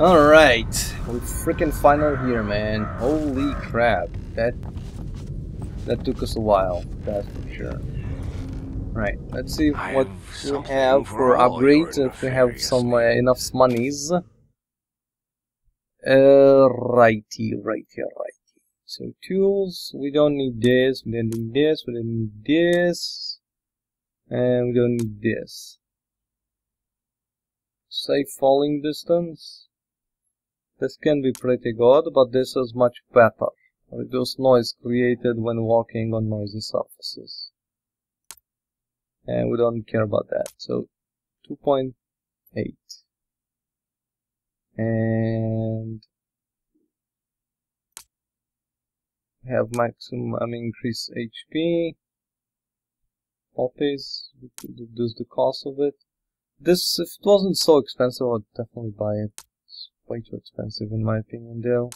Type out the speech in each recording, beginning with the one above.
Alright, we're freaking final here, man. Holy crap. That took us a while, that's for sure. Right, let's see what we have for upgrades, if we have some enough monies. Righty. So tools, we don't need this, we don't need this, we don't need this, and we don't need this. Safe falling distance. This can be pretty good, but this is much better. Reduce noise created when walking on noisy surfaces. And we don't care about that. So 2.8. And have maximum increase HP. Poppies, we could reduce the cost of it. This, if it wasn't so expensive, I'd definitely buy it. It's way too expensive in my opinion though.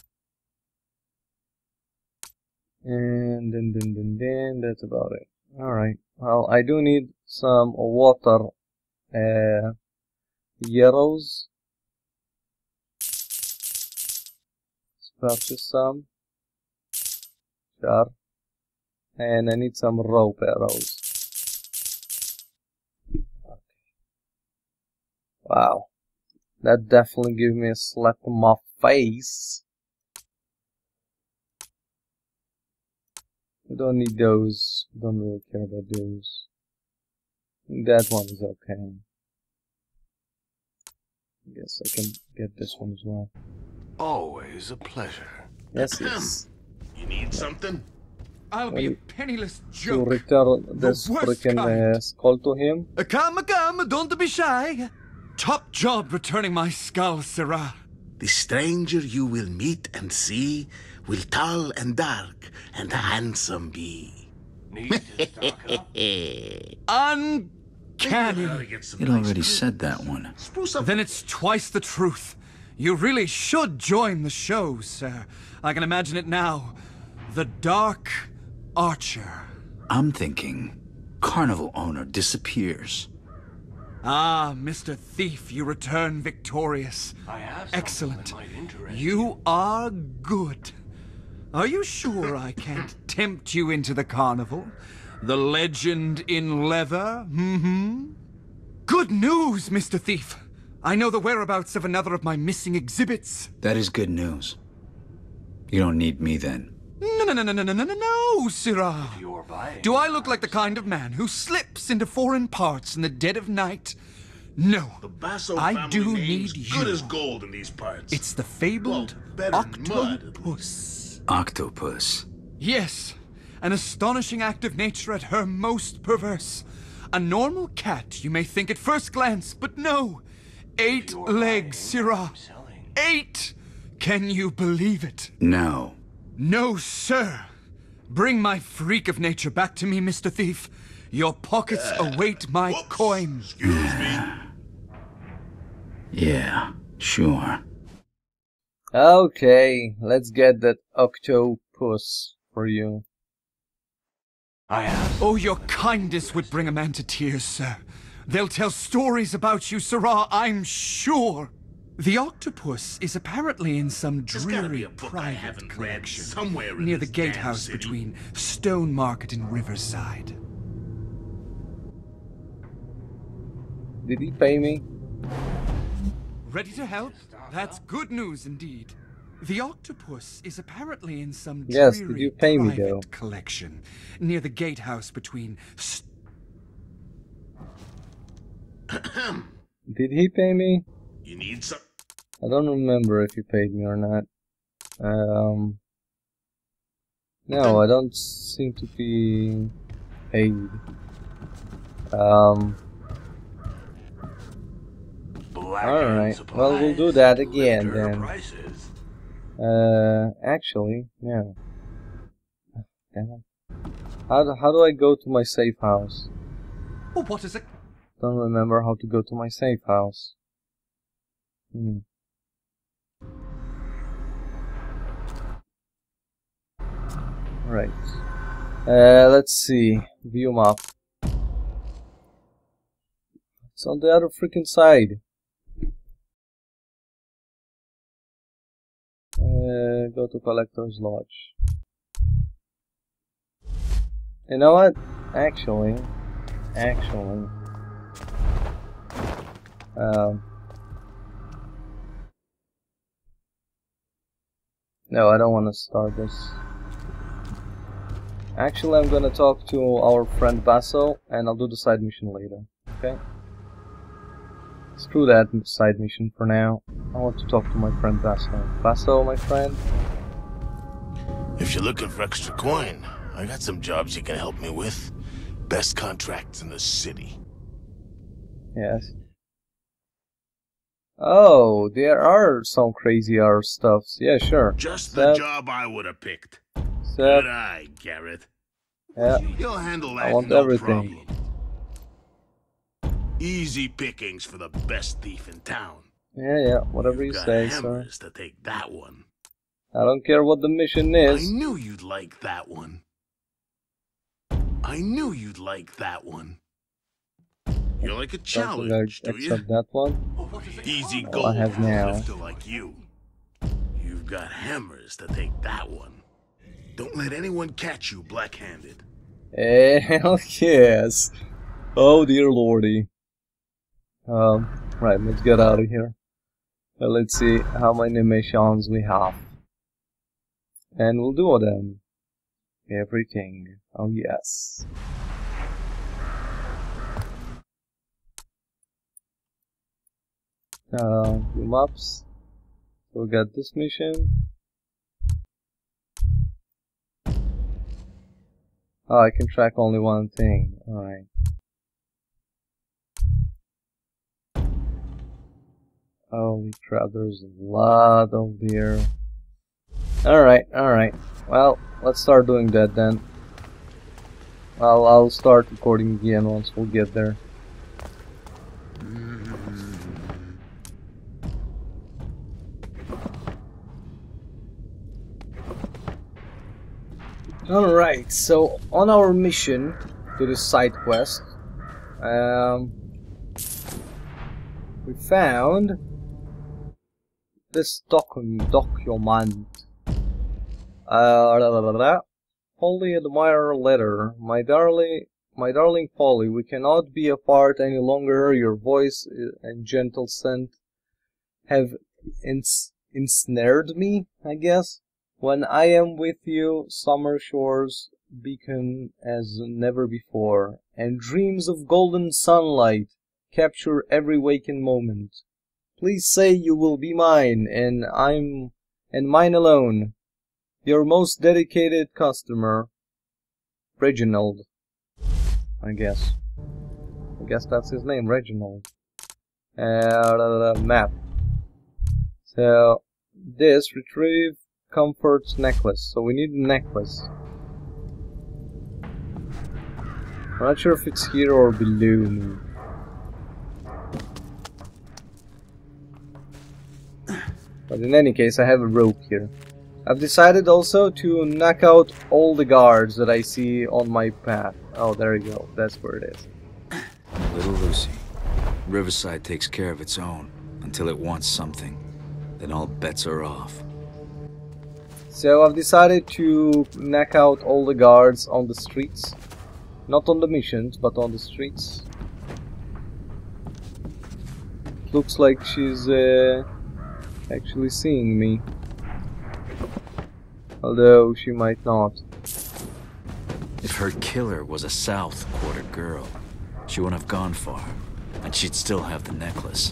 And then that's about it. Alright. Well, I do need some water arrows. Let's purchase some. Sure. And I need some rope arrows. Okay. Wow. That definitely gave me a slap on my face. We don't need those, we don't really care about those. That one is okay. I guess I can get this one as well. Always a pleasure. Yes, yes. You need something? I'll be a penniless joke. To return this freaking skull to him. Come, don't be shy. Top job returning my skull, sirrah. The stranger you will meet and see will tall and dark and handsome be. Uncanny. It already said that one. Then it's twice the truth. You really should join the show, sir. I can imagine it now. The Dark Archer. I'm thinking carnival owner disappears. Ah, Mr. Thief, you return victorious. I have excellent. You are good. Are you sure I can't tempt you into the carnival? The legend in leather? Mm-hmm. Good news, Mr. Thief. I know the whereabouts of another of my missing exhibits. That is good news. You don't need me then. No, sirrah. Do I look like the kind of man who slips into foreign parts in the dead of night? No, the Basso I do need you. Good as gold in these parts. It's the fabled octopus. Octopus. Yes, an astonishing act of nature at her most perverse. A normal cat, you may think at first glance, but no. 8 legs, sirrah. 8! Can you believe it? No. No, sir. Bring my freak of nature back to me, Mr. Thief. Your pockets await my coin. Excuse me. Yeah, sure. Okay, let's get that octopus for you. I am. Oh, your kindness would bring a man to tears, sir. They'll tell stories about you, sirrah, I'm sure. The octopus is apparently in some dreary private collection somewhere near the gatehouse between Stone Market and Riverside. Did he pay me? Ready to help? That's good news indeed. The octopus is apparently in some dreary private collection near the gatehouse between. Did he pay me? You need some. I don't remember if you paid me or not. No, I don't seem to be paid. Alright, well, we'll do that again then. Actually, yeah. Damn it. How do I go to my safe house? Oh, what is it? Don't remember how to go to my safe house. Right. Let's see. View map. It's on the other freaking side. go to Collector's Lodge. You know what? Actually, no, I don't want to start this. Actually, I'm gonna talk to our friend Basso, and I'll do the side mission later, okay? Screw that side mission for now. I want to talk to my friend Basso. Basso, my friend? If you're looking for extra coin, I got some jobs you can help me with. Best contracts in the city. Yes. Oh, there are some crazy hour stuffs. Yeah, sure. Just the job I would have picked. Good eye, Garrett. Yeah. You'll handle that. I want no everything. Problem. Easy pickings for the best thief in town. Yeah, whatever you say, sir. To take that one. I don't care what the mission is. I knew you'd like that one. I knew you'd like that one. You like a challenge, do you? Except that one. Oh, easy goal. I have now. Like you. You've got hammers to take that one. Don't let anyone catch you black-handed. Hell yes. Oh dear lordy. Right, let's get out of here. Let's see how many missions we have. And we'll do them. Everything. Oh yes. Few maps. So we got this mission. Oh, I can track only one thing. Alright. Holy crap, there's a lot of deer. Alright. Well, let's start doing that then. I'll start recording again once we'll get there. Alright, so on our mission to the side quest, we found this document. Polly admirer letter. My darling Polly, we cannot be apart any longer. Your voice and gentle scent have ensnared me, I guess. When I am with you, summer shores beacon as never before, and dreams of golden sunlight capture every waking moment. Please say you will be mine, and mine alone. Your most dedicated customer, Reginald. I guess that's his name, Reginald. Map. So this retrieve comforts necklace. So we need a necklace. I'm not sure if it's here or below me. But in any case, I have a rope here. I've decided also to knock out all the guards that I see on my path. Oh, there you go. That's where it is. Little Lucy. Riverside takes care of its own until it wants something. Then all bets are off. So I've decided to knock out all the guards on the streets. Not on the missions, but on the streets. Looks like she's actually seeing me. Although she might not. If her killer was a South Quarter girl, she wouldn't have gone far, and she'd still have the necklace.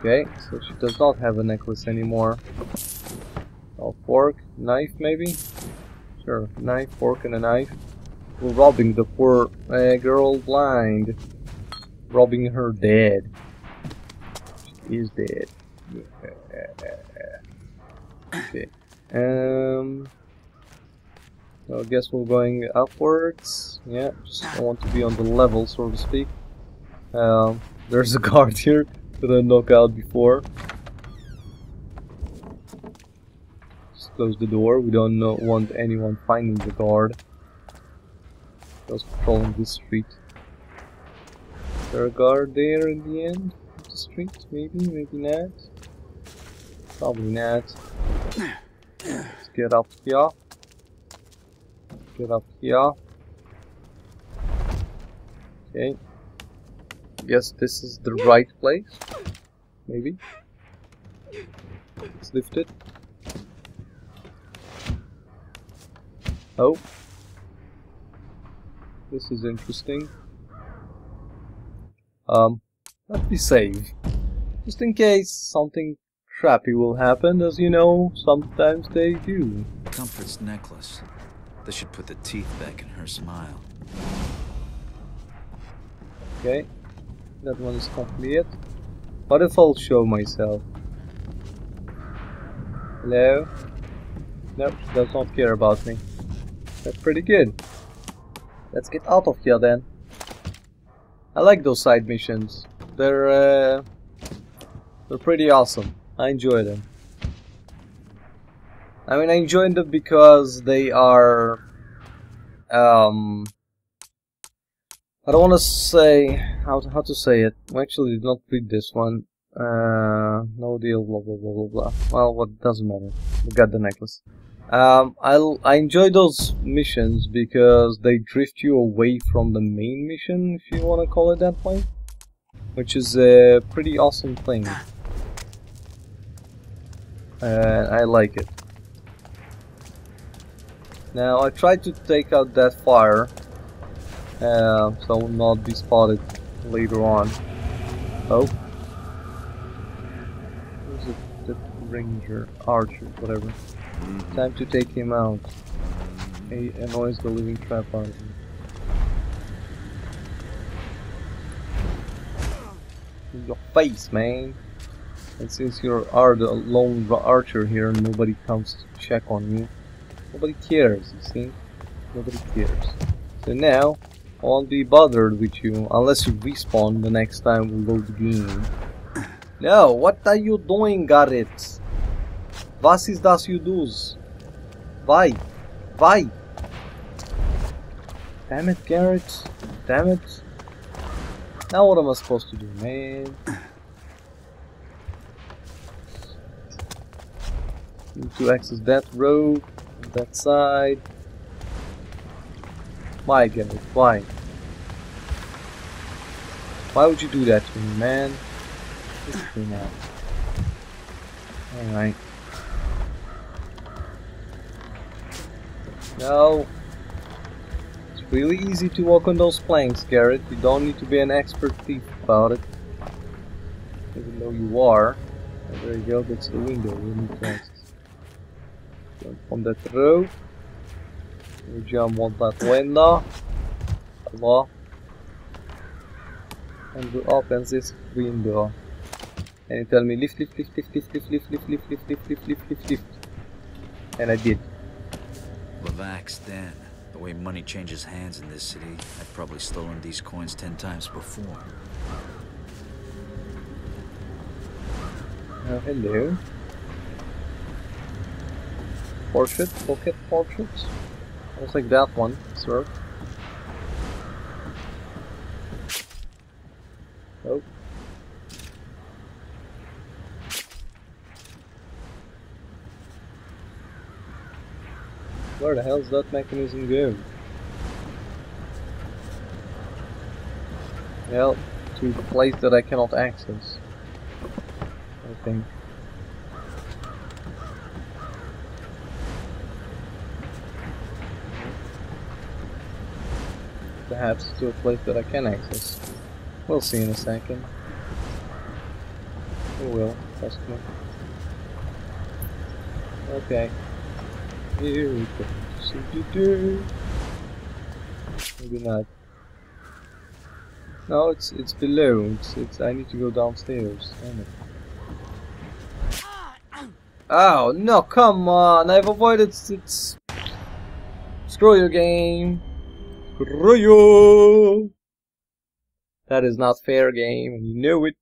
Okay, so she does not have a necklace anymore. Oh, fork, knife maybe? Sure, knife, fork and a knife. We're robbing the poor girl blind. Robbing her dead. She is dead. Okay. So I guess we're going upwards. Yeah, just don't want to be on the level, so to speak. There's a guard here that I knocked out before. Just close the door. We don't want anyone finding the guard. Just patrolling this street. Is there a guard there in the end of the street? Maybe, maybe not. Probably not. Let's get up here. Get up here. Okay. Yes, this is the right place. Maybe. Let's lift it. Oh. This is interesting. Let me save. Just in case something crappy will happen, as you know, sometimes they do. Comfort's necklace. This should put the teeth back in her smile. Okay. That one is complete. What if I'll show myself? Hello? Nope, she does not care about me. That's pretty good. Let's get out of here then. I like those side missions. They're pretty awesome. I enjoy them. I mean, I enjoy them because they are... I don't want to say... How to say it? I actually did not read this one. No deal, blah blah blah blah blah. Well, what doesn't matter. We got the necklace. I enjoy those missions because they drift you away from the main mission, if you want to call it that way. Which is a pretty awesome thing. I like it. Now, I tried to take out that fire, so I will not be spotted later on. Oh. Who's it? The ranger, archer, whatever. Time to take him out. He annoys the living crap out of him. In your face, man! And since you are the lone archer here, nobody comes to check on you. Nobody cares, you see? Nobody cares. So now, I won't be bothered with you, unless you respawn the next time we load the game. No, what are you doing, Garrett? Was ist das you does? Why? Why? Damn it, Garrett. Damn it. Now what am I supposed to do, man? Need to access that road. That side. Why, Garrett? Why? Why would you do that to me, man? Alright. No. It's really easy to walk on those planks, Garrett. You don't need to be an expert thief about it. Even though you are. Oh, there you go, that's the window we need to access. Jump on that road. We jump on that window. Hello. And we open this window. And you tell me lift, lift, lift, lift, lift, lift, lift, lift, lift, lift, lift, lift, lift, lift, lift. And I did. Relax, Dan. The way money changes hands in this city, I've probably stolen these coins 10 times before. Oh, hello. Portrait, pocket portrait. I'll take that one, sir. Oh. Where the hell's that mechanism going? Well, to the place that I cannot access, I think. Perhaps to a place that I can access. We'll see in a second. We will, trust me. Okay. Here we go. Maybe not. No, it's below. I need to go downstairs. Damn it. Oh no! Come on! I've avoided it. Screw your game. That is not fair, game, and you know it.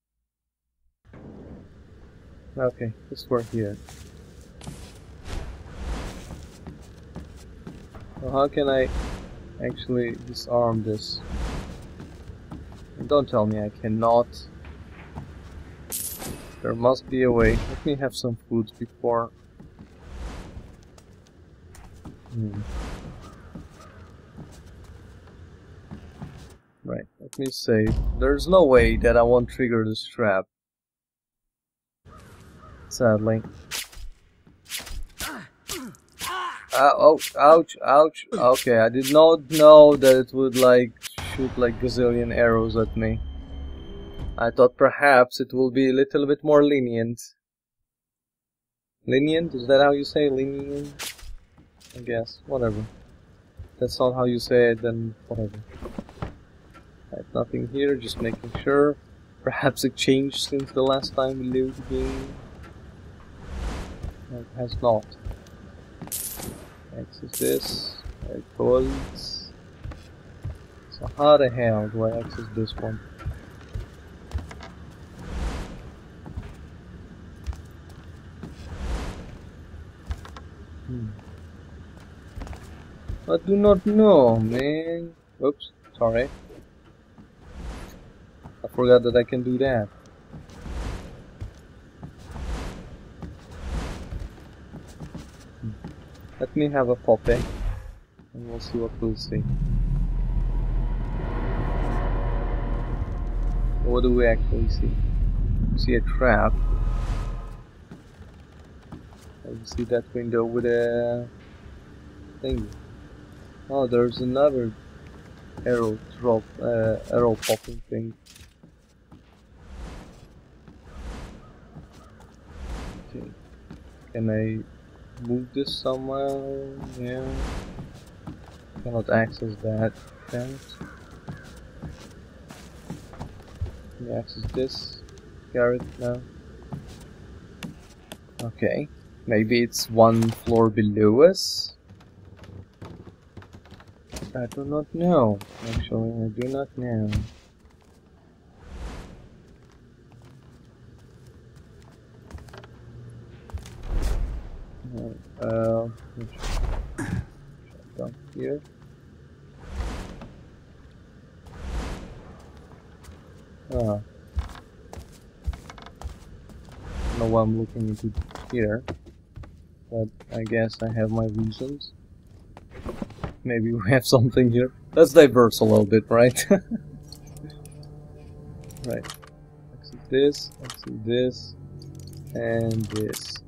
Okay, let's work here. So how can I actually disarm this? And don't tell me I cannot. There must be a way. Let me have some food before... Right, let me save. There's no way that I won't trigger this trap. Sadly. Oh, ouch, ouch. Okay, I did not know that it would like shoot like gazillion arrows at me. I thought perhaps it will be a little bit more lenient. Lenient? Is that how you say lenient? I guess. Whatever. That's not how you say it, then whatever. Right, nothing here, just making sure. Perhaps it changed since the last time we lived the game. It has not. Access this. Right, bolts. So how the hell do I access this one? I do not know, man. Oops, sorry. I forgot that I can do that. Let me have a pop, eh? And we'll see what we'll see. What do we actually see? We see a trap. I see that window with a thing. Oh, there's another arrow drop, arrow popping thing. Okay. Can I move this somewhere? Yeah. Cannot access that. Can I access this? Garrett, no. Okay. Maybe it's one floor below us? I do not know, actually, I do not know. Down here. Ah. I don't know why I'm looking into here, but I guess I have my reasons. Maybe we have something here. Let's diverse a little bit, right? Right. Exit this, and this.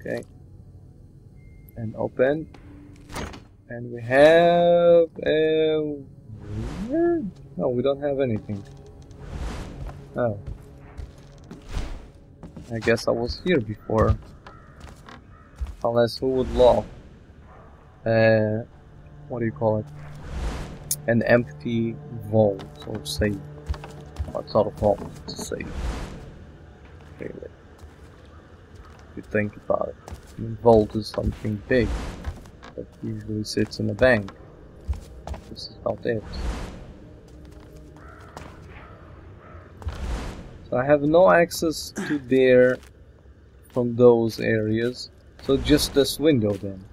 Okay. And open. And we have a... No, we don't have anything. Oh. I guess I was here before. Unless who would love? What do you call it? An empty vault or safe. Oh, it's not a vault, it's a safe. Really. If you think about it. I mean, vault is something big that usually sits in a bank. This is not it. So I have no access to there from those areas. So just this window then.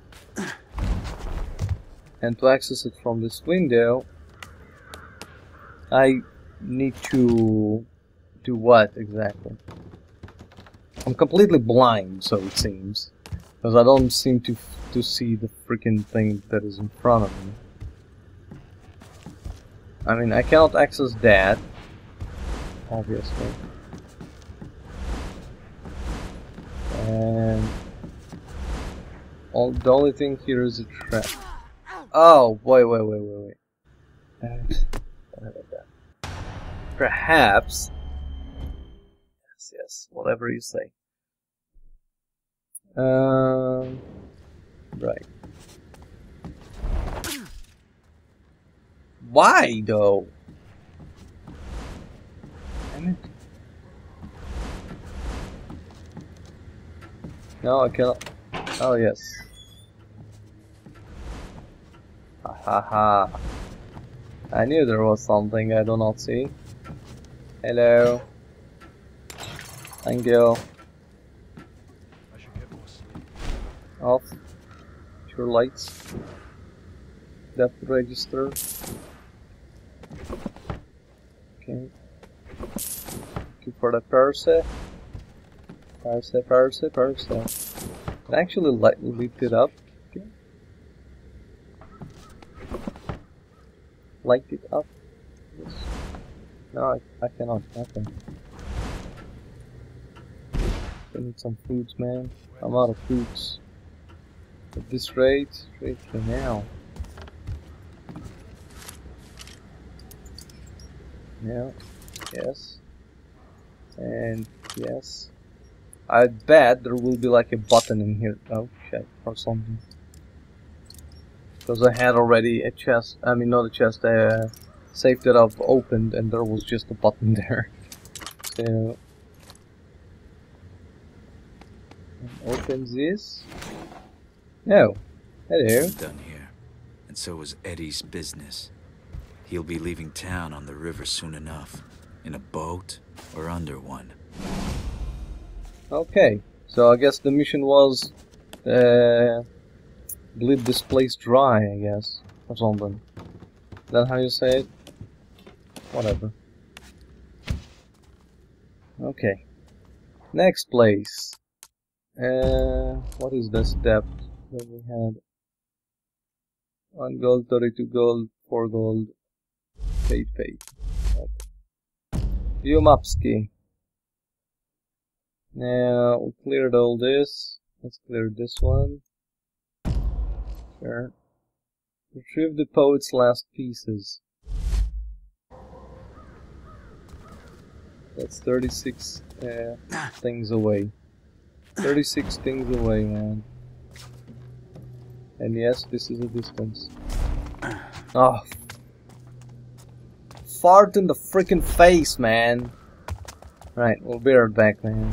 And to access it from this window, I need to do what exactly? I'm completely blind, so it seems, because I don't seem to see the freaking thing that is in front of me. I mean, I cannot access that, obviously. And the only thing here is a trap. Oh, wait. Perhaps. Yes, whatever you say. Right. Why, though? Damn it. No, I cannot. Oh, yes. Haha. I knew there was something I do not see. Hello. Thank you. I should get more sleep. Off. Your lights. Death register. Okay. Thank you for the purse. Power step. It actually lightly looped it up. Okay. Light it up. Yes. No, I cannot. Nothing. I need some foods, man. I'm out of foods. At this rate, straight for now. Now, yes. And yes. I bet there will be like a button in here. Oh shit, or something. Because I had already a chest, I mean not a chest, a safe that I've opened and there was just a button there. So... open this. No. Hello. Done here. And so was Eddie's business. He'll be leaving town on the river soon enough. In a boat or under one. Okay, so I guess the mission was bleed this place dry, I guess, or something. Is that how you say it? Whatever. Okay. Next place. What is this depth that we had? 1 gold, 32 gold, 4 gold, paid. Okay. Yomapsky. Now we cleared all this. Let's clear this one. Sure. Retrieve the poet's last pieces. That's 36 things away. 36 things away, man. And yes, this is a distance. Oh, fart in the freaking face, man. Right, we'll be right back, man.